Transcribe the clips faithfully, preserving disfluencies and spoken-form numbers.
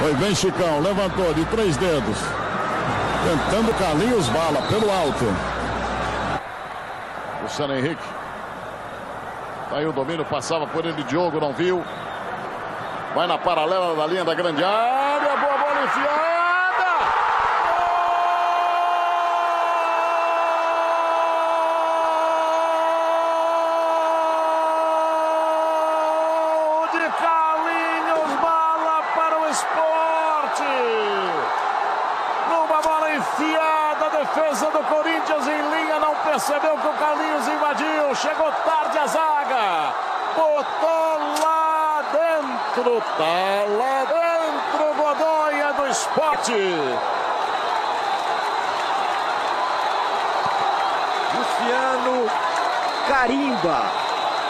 Foi bem Chicão, levantou de três dedos. Tentando Carlinhos Bala pelo alto. Luciano Henrique. Aí o domínio, passava por ele, Diogo não viu. Vai na paralela da linha da grande área. Boa bola enfiada. Defesa do Corinthians em linha, não percebeu que o Carlinhos invadiu, chegou tarde a zaga, botou lá dentro, tá lá dentro, Godoia do Sport. Luciano carimba,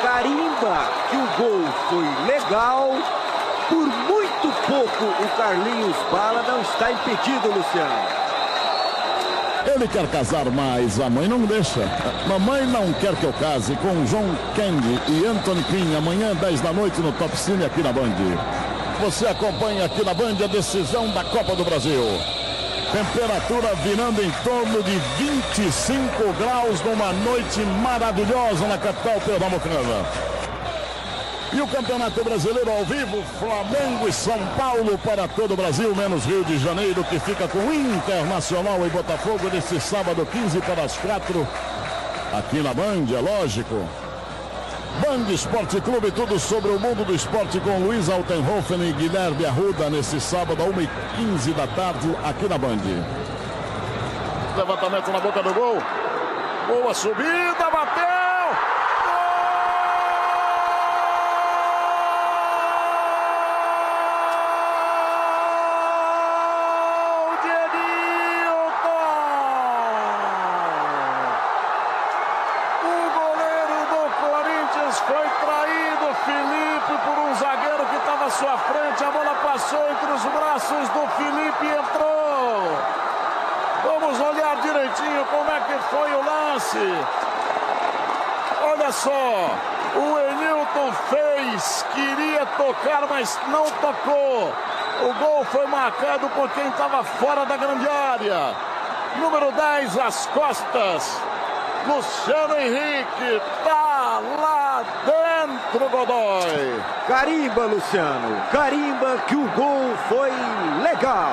carimba que o gol foi legal, por muito pouco o Carlinhos Bala não está impedido, Luciano. Ele quer casar, mas a mãe não deixa. Mamãe não quer que eu case com João Candy e Anthony King. Amanhã, dez da noite, no Top Cine, aqui na Band. Você acompanha aqui na Band a decisão da Copa do Brasil. Temperatura virando em torno de vinte e cinco graus numa noite maravilhosa na capital pernambucana. E o Campeonato Brasileiro ao vivo, Flamengo e São Paulo para todo o Brasil, menos Rio de Janeiro, que fica com Internacional e Botafogo nesse sábado, quinze para as quatro, aqui na Band, é lógico. Band Esporte Clube, tudo sobre o mundo do esporte com Luiz Altenhofen e Guilherme Arruda, nesse sábado, uma e quinze da tarde, aqui na Band. Levantamento na boca do gol, boa subida, bateu! Foi traído Felipe por um zagueiro que estava à sua frente. A bola passou entre os braços do Felipe e entrou. Vamos olhar direitinho como é que foi o lance. Olha só, o Elilton fez, queria tocar, mas não tocou. O gol foi marcado por quem estava fora da grande área. Número dez, as costas. Luciano Henrique, tá lá dentro, Godoy. Carimba, Luciano, carimba que o gol foi legal.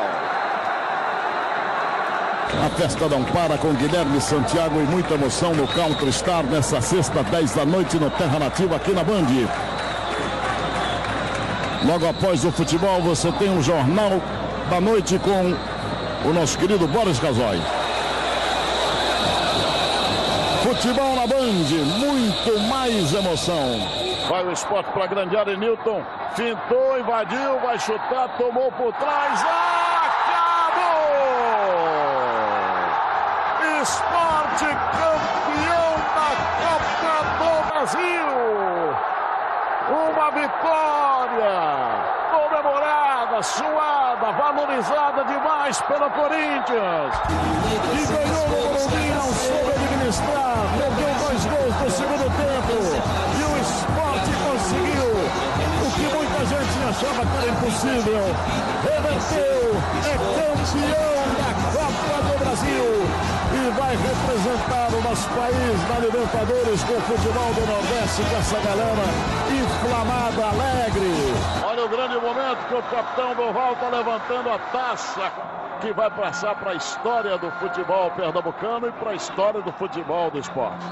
A festa não para com Guilherme Santiago e muita emoção no Country Star nessa sexta, dez da noite, no Terra Nativa, aqui na Band. Logo após o futebol, você tem um Jornal da Noite com o nosso querido Boris Casoy. Futebol na Band, muito mais emoção. Vai o Sport para a grande área, Newton fintou, invadiu, vai chutar, tomou por trás, acabou! Sport campeão da Copa do Brasil! Uma vitória comemorada, suada, valorizada demais pelo Corinthians. E ganhou no Morumbi, não soube administrar, perdeu dois gols no segundo tempo. E o Sport conseguiu o que muita gente achava que era impossível. Reverteu, é campeão da Copa do Brasil. E vai representar o nosso país na Libertadores com o futebol do Nordeste, com essa galera inflamada, alegre. O grande momento que o capitão Doval está levantando a taça que vai passar para a história do futebol pernambucano e para a história do futebol do esporte.